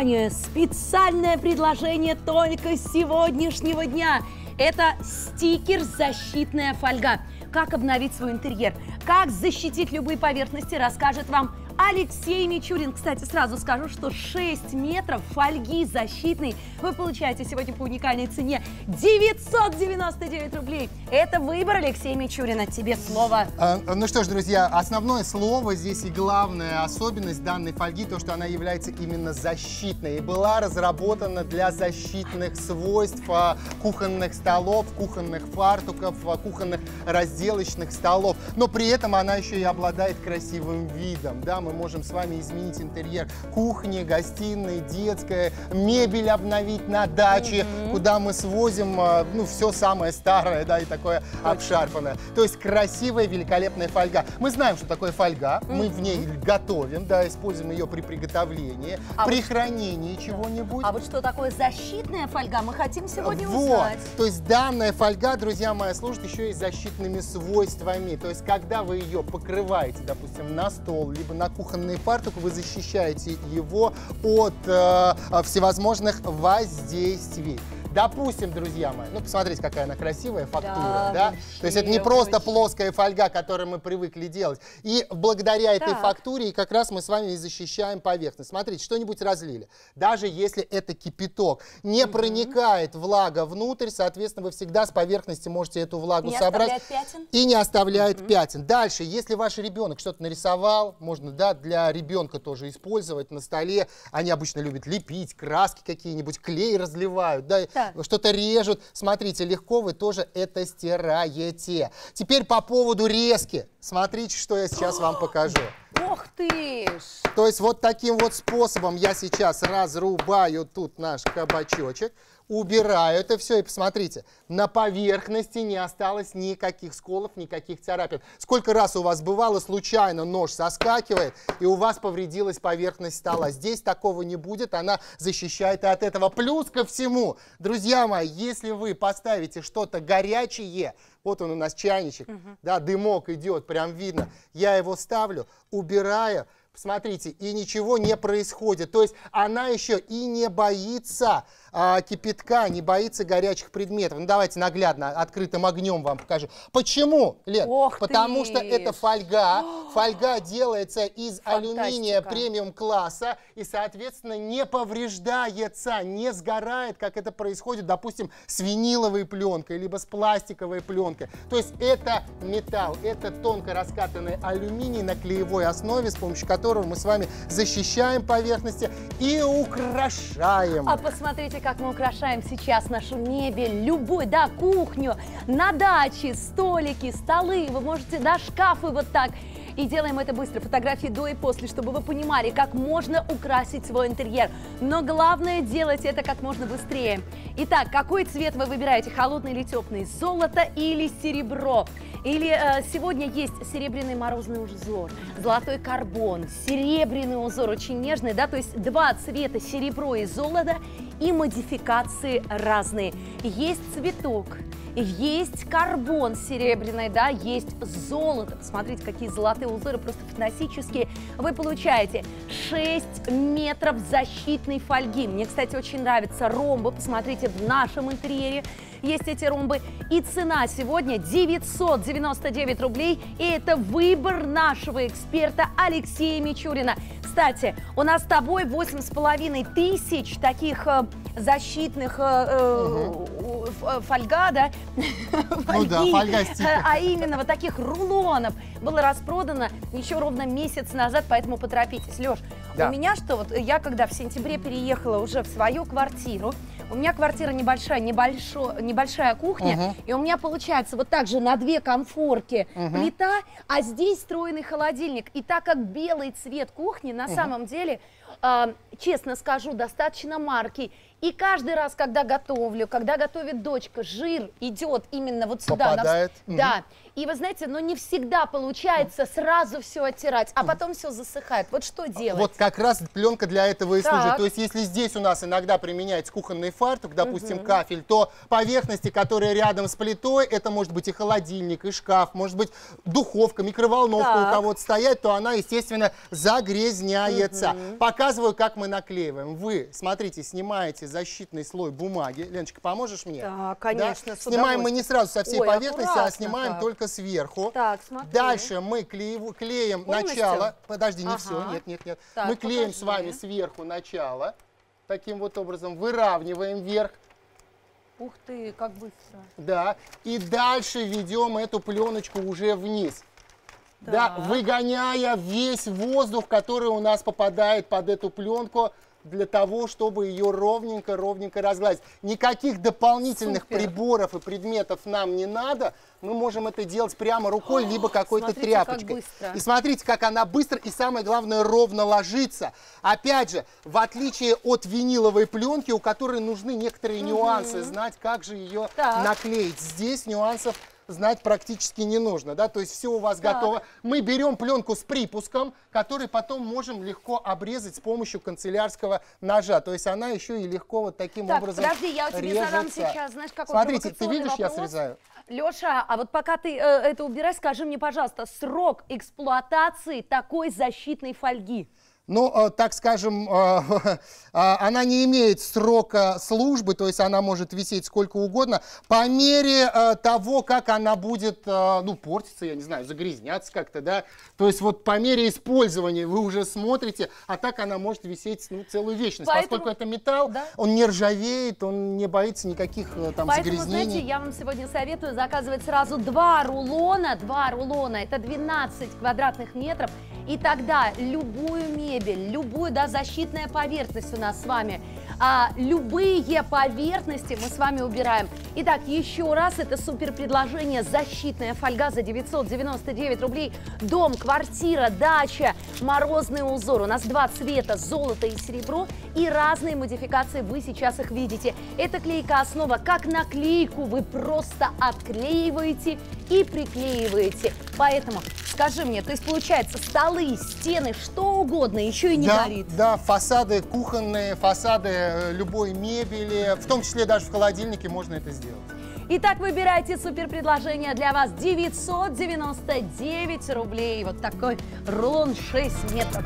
внимание, специальное предложение только с сегодняшнего дня. Это стикер «Защитная фольга». Как обновить свой интерьер, как защитить любые поверхности, расскажет вам Алексей Мичурин. Кстати, сразу скажу, что 6 метров фольги защитной вы получаете сегодня по уникальной цене 999 рублей. Это выбор Алексея Мичурина. Тебе слово. Ну что ж, друзья, основное слово здесь и главная особенность данной фольги, то, что она является именно защитной. И была разработана для защитных свойств кухонных столов, кухонных фартуков, кухонных разделочных столов. Но при этом она еще и обладает красивым видом. Да, мы можем с вами изменить интерьер кухни, гостиной, детской, мебель обновить на даче, куда мы свозим, ну, все самое старое, да, и такое обшарпанное. То есть красивая, великолепная фольга. Мы знаем, что такое фольга, мы в ней готовим, да, используем ее при приготовлении, при хранении чего-нибудь. А вот что такое защитная фольга, мы хотим сегодня узнать. То есть данная фольга, друзья мои, служит еще и защитными свойствами. То есть когда вы ее покрываете, допустим, на стол, либо на кухонный фартук, вы защищаете его от всевозможных воздействий. Допустим, друзья мои, ну посмотрите, какая она красивая фактура, да? То есть это не просто плоская фольга, которую мы привыкли делать. И благодаря этой фактуре как раз мы с вами и защищаем поверхность. Смотрите, что-нибудь разлили. Даже если это кипяток, не проникает влага внутрь, соответственно, вы всегда с поверхности можете эту влагу собрать. И не оставляет пятен. Дальше, если ваш ребенок что-то нарисовал, можно, да, для ребенка тоже использовать на столе. Они обычно любят лепить, краски какие-нибудь, клей разливают, да? Что-то режут. Смотрите, легко вы тоже это стираете. Теперь по поводу резки. Смотрите, что я сейчас вам покажу. Ох ты ж! То есть вот таким вот способом я сейчас разрубаю тут наш кабачочек. Убираю это все, и посмотрите, на поверхности не осталось никаких сколов, никаких царапин. Сколько раз у вас бывало, случайно нож соскакивает, и у вас повредилась поверхность стола. Здесь такого не будет, она защищает и от этого. Плюс ко всему, друзья мои, если вы поставите что-то горячее, вот он у нас чайничек, да, дымок идет, прям видно, я его ставлю, убираю. Смотрите, и ничего не происходит. То есть она еще и не боится кипятка, не боится горячих предметов. Ну, давайте наглядно открытым огнем вам покажу. Почему, Лен? Потому что это фольга. Фольга делается из алюминия премиум-класса и, соответственно, не повреждается, не сгорает, как это происходит, допустим, с виниловой пленкой, либо с пластиковой пленкой. То есть это металл, это тонко раскатанный алюминий на клеевой основе, с помощью которого мы с вами защищаем поверхности и украшаем. А посмотрите, как мы украшаем сейчас нашу мебель, любую, да, кухню, на даче, столики, столы, вы можете, да, шкафы вот так. И делаем это быстро, фотографии до и после, чтобы вы понимали, как можно украсить свой интерьер. Но главное, делать это как можно быстрее. Итак, какой цвет вы выбираете, холодный или теплый, золото или серебро? Или сегодня есть серебряный морозный узор, золотой карбон, серебряный узор, очень нежный, да, то есть два цвета, серебро и золото, и модификации разные. Есть цветок. Есть карбон серебряный, да, есть золото. Посмотрите, какие золотые узоры, просто фантастические. Вы получаете 6 метров защитной фольги. Мне, кстати, очень нравятся ромбы. Посмотрите, в нашем интерьере есть эти ромбы. И цена сегодня 999 рублей. И это выбор нашего эксперта Алексея Мичурина. Кстати, у нас с тобой 8,5 тысяч таких защитных фольга, да? Фольги, да, фольга, а именно вот таких рулонов было распродано еще ровно месяц назад, поэтому поторопитесь. Леш, у меня что, вот я когда в сентябре переехала уже в свою квартиру, у меня квартира небольшая, небольшая кухня, и у меня получается вот так же на две конфорки плита, а здесь встроенный холодильник. И так как белый цвет кухни, на самом деле, честно скажу, достаточно марки И каждый раз, когда готовлю, когда готовит дочка, жир идет именно вот сюда. Попадает. Да. И вы знаете, но не всегда получается сразу все оттирать, а потом все засыхает. Вот что делать? Вот как раз пленка для этого и служит. То есть если здесь у нас иногда применяется кухонный фартук, допустим, кафель, то поверхности, которые рядом с плитой, это может быть и холодильник, и шкаф, может быть духовка, микроволновка у кого-то стоять, то она, естественно, загрязняется. Показываю, как мы наклеиваем. Вы, смотрите, снимаете защитный слой бумаги. Леночка, поможешь мне? Да, конечно. Да? Снимаем мы не сразу со всей поверхности, а снимаем только сверху. Так, смотри. Дальше мы клеим начало. Подожди, не все, нет. Так, мы клеим с вами сверху начало. Таким вот образом выравниваем вверх. Ух ты, как быстро. Да, и дальше ведем эту пленочку уже вниз. Да, выгоняя весь воздух, который у нас попадает под эту пленку, для того, чтобы ее ровненько разгладить. Никаких дополнительных приборов и предметов нам не надо. Мы можем это делать прямо рукой, либо какой-то тряпочкой. И смотрите, как она быстро и, самое главное, ровно ложится. Опять же, в отличие от виниловой пленки, у которой нужны некоторые нюансы, знать, как же ее наклеить. Здесь нюансов знать практически не нужно, да, то есть все у вас готово. Мы берем пленку с припуском, который потом можем легко обрезать с помощью канцелярского ножа, то есть она еще и легко вот таким образом подожди, я тебе задам сейчас, знаешь, какой смотрите, ты видишь, вопрос. Я срезаю. Леша, а вот пока ты это убираешь, скажи мне, пожалуйста, срок эксплуатации такой защитной фольги? Ну, так скажем, она не имеет срока службы, то есть она может висеть сколько угодно, по мере того, как она будет, ну, портиться, я не знаю, загрязняться как-то, да, то есть вот по мере использования вы уже смотрите, а так она может висеть, ну, целую вечность. Поэтому, поскольку это металл, он не ржавеет, он не боится никаких там загрязнений. Поэтому, знаете, я вам сегодня советую заказывать сразу два рулона, это 12 квадратных метров, и тогда любую мебель, любую, да, защитная поверхность у нас с вами, любые поверхности мы с вами убираем. Итак, еще раз, это супер предложение, защитная фольга за 999 рублей, дом, квартира, дача, морозный узор, у нас два цвета, золото и серебро, и разные модификации, вы сейчас их видите. Это клейкооснова, как наклейку вы просто отклеиваете и приклеиваете. Поэтому скажи мне, то есть получается столы, стены, что угодно, еще и не горит. Да, фасады кухонные, фасады любой мебели, в том числе даже в холодильнике можно это сделать. Итак, выбирайте супер предложение для вас. 999 рублей. Вот такой рулон 6 метров.